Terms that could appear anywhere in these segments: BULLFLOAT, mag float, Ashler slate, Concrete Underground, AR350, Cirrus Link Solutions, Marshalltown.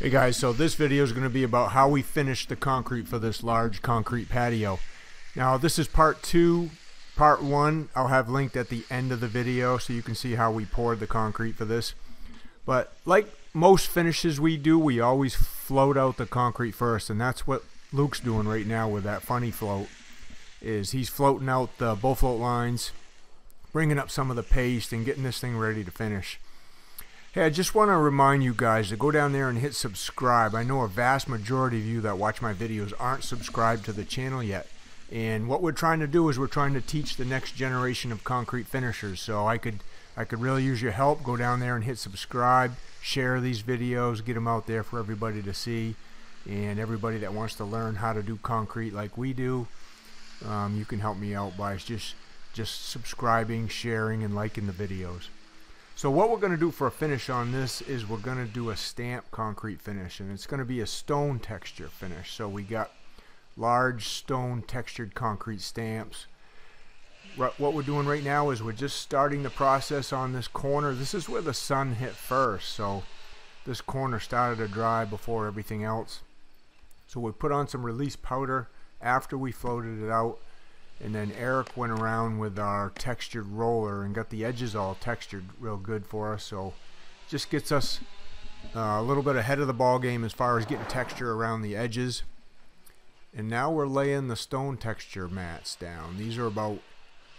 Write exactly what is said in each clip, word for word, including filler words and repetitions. Hey guys, so this video is going to be about how we finished the concrete for this large concrete patio. Now this is part two. Part one I'll have linked at the end of the video so you can see how we poured the concrete for this. But like most finishes we do, we always float out the concrete first, and that's what Luke's doing right now with that funny float. Is he's floating out the bull float lines, bringing up some of the paste and getting this thing ready to finish. Hey, I just want to remind you guys to go down there and hit subscribe. I know a vast majority of you that watch my videos aren't subscribed to the channel yet. And what we're trying to do is we're trying to teach the next generation of concrete finishers. So I could I could really use your help. Go down there and hit subscribe, share these videos, get them out there for everybody to see. And everybody that wants to learn how to do concrete like we do, um, you can help me out by just, just subscribing, sharing, and liking the videos. So what we're going to do for a finish on this is we're going to do a stamp concrete finish, and it's going to be a stone texture finish. So we got large stone textured concrete stamps. What we're doing right now is we're just starting the process on this corner. This is where the sun hit first, so this corner started to dry before everything else. So we put on some release powder after we floated it out. And then Eric went around with our textured roller and got the edges all textured real good for us. So just gets us uh, a little bit ahead of the ball game as far as getting texture around the edges. And now we're laying the stone texture mats down. These are about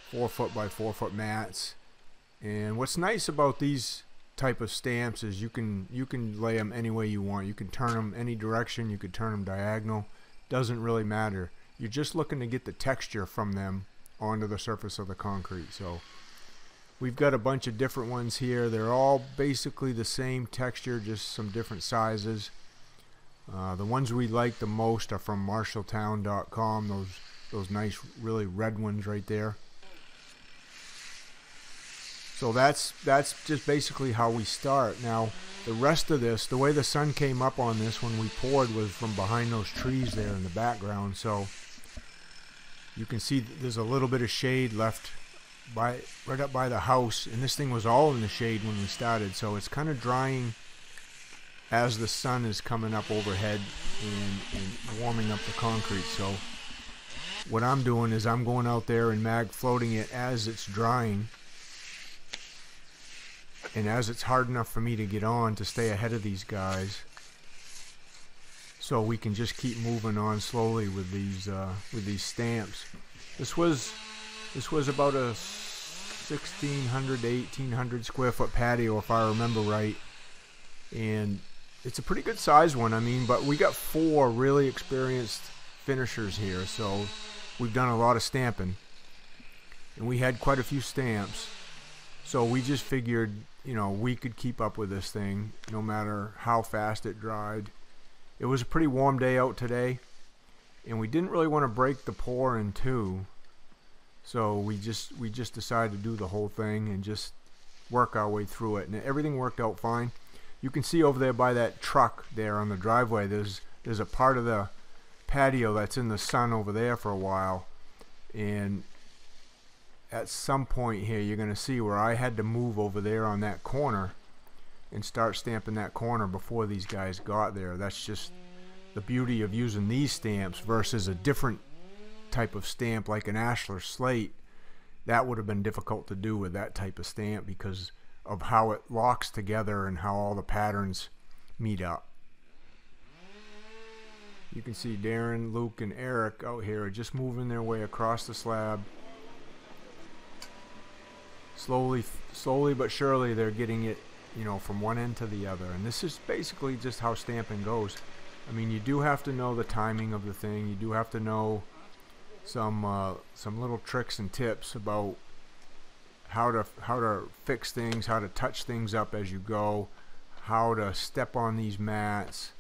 four foot by four foot mats. And what's nice about these type of stamps is you can you can lay them any way you want. You can turn them any direction. You could turn them diagonal. Doesn't really matter. You're just looking to get the texture from them onto the surface of the concrete. So we've got a bunch of different ones here. They're all basically the same texture, just some different sizes. Uh, the ones we like the most are from Marshalltown dot com. Those those nice, really red ones right there. So that's that's just basically how we start. Now the rest of this, the way the sun came up on this when we poured was from behind those trees there in the background. So you can see there's a little bit of shade left by right up by the house, and this thing was all in the shade when we started, so it's kind of drying as the sun is coming up overhead and, and warming up the concrete. So what I'm doing is I'm going out there and mag floating it as it's drying, and as it's hard enough for me to get on to stay ahead of these guys, so we can just keep moving on slowly with these uh, with these stamps. This was this was about a sixteen hundred to eighteen hundred square foot patio if I remember right, and it's a pretty good size one. I mean, but we got four really experienced finishers here, so we've done a lot of stamping, and we had quite a few stamps. So we just figured, you know, we could keep up with this thing no matter how fast it dried. It was a pretty warm day out today, and we didn't really want to break the pour in two, so we just we just decided to do the whole thing and just work our way through it, and everything worked out fine. You can see over there by that truck there on the driveway, there's there's a part of the patio that's in the sun over there for a while, and at some point here you're gonna see where I had to move over there on that corner and start stamping that corner before these guys got there. That's just the beauty of using these stamps versus a different type of stamp like an Ashler slate. That would have been difficult to do with that type of stamp because of how it locks together and how all the patterns meet up. You can see Darren, Luke, and Eric out here just moving their way across the slab. Slowly, slowly but surely they're getting it, you know, from one end to the other. And this is basically just how stamping goes. I mean, you do have to know the timing of the thing. You do have to know some uh, some little tricks and tips about how to how to fix things, how to touch things up as you go, how to step on these mats,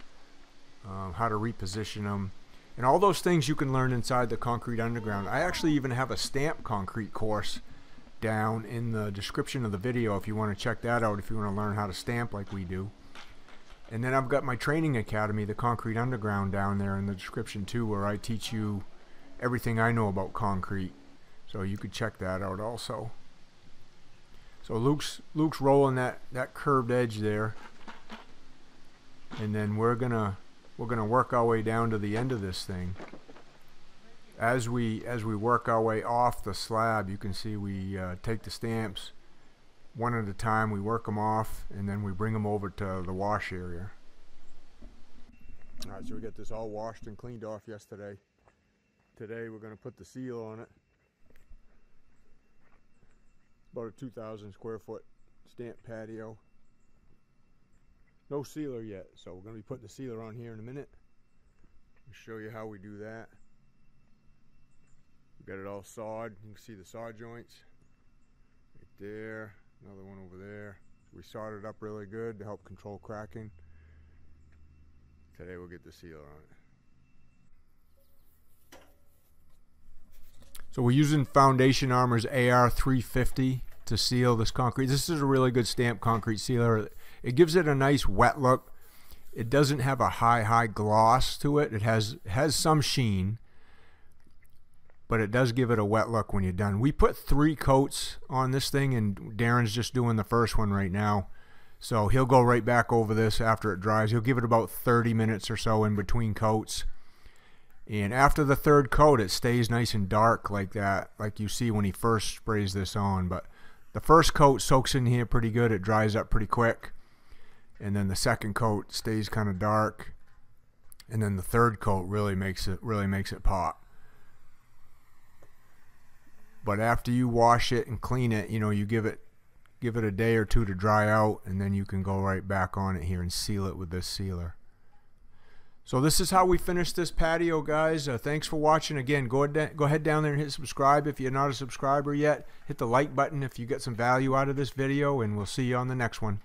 um, how to reposition them, and all those things you can learn inside the Concrete Underground. I actually even have a stamp concrete course down in the description of the video if you want to check that out, if you want to learn how to stamp like we do. And then I've got my training academy, the Concrete Underground, down there in the description too, where I teach you everything I know about concrete, so you could check that out also. So Luke's Luke's rolling that that curved edge there. and then we're gonna we're gonna work our way down to the end of this thing. As we as we work our way off the slab, you can see we uh, take the stamps one at a time, we work them off, and then we bring them over to the wash area. All right, so we got this all washed and cleaned off yesterday. Today we're going to put the seal on it. About a two thousand square foot stamp patio. No sealer yet, so we're going to be putting the sealer on here in a minute. I'll show you how we do that. We got it all sawed. You can see the saw joints right there. Another one over there. So we sawed it up really good to help control cracking. Today we'll get the sealer on it. So we're using Foundation Armor's A R three fifty to seal this concrete. This is a really good stamp concrete sealer. It gives it a nice wet look. It doesn't have a high, high gloss to it. It has, has some sheen, but it does give it a wet look when you're done. We put three coats on this thing, and Darren's just doing the first one right now. So he'll go right back over this after it dries. He'll give it about thirty minutes or so in between coats. And after the third coat, it stays nice and dark like that, like you see when he first sprays this on. But the first coat soaks in here pretty good. It dries up pretty quick. And then the second coat stays kind of dark. And then the third coat really makes it, really makes it pop. But after you wash it and clean it, you know, you give it give it a day or two to dry out, and then you can go right back on it here and seal it with this sealer. So this is how we finish this patio, guys. Uh, thanks for watching. Again, go ahead, go ahead down there and hit subscribe if you're not a subscriber yet. Hit the like button if you get some value out of this video, and we'll see you on the next one.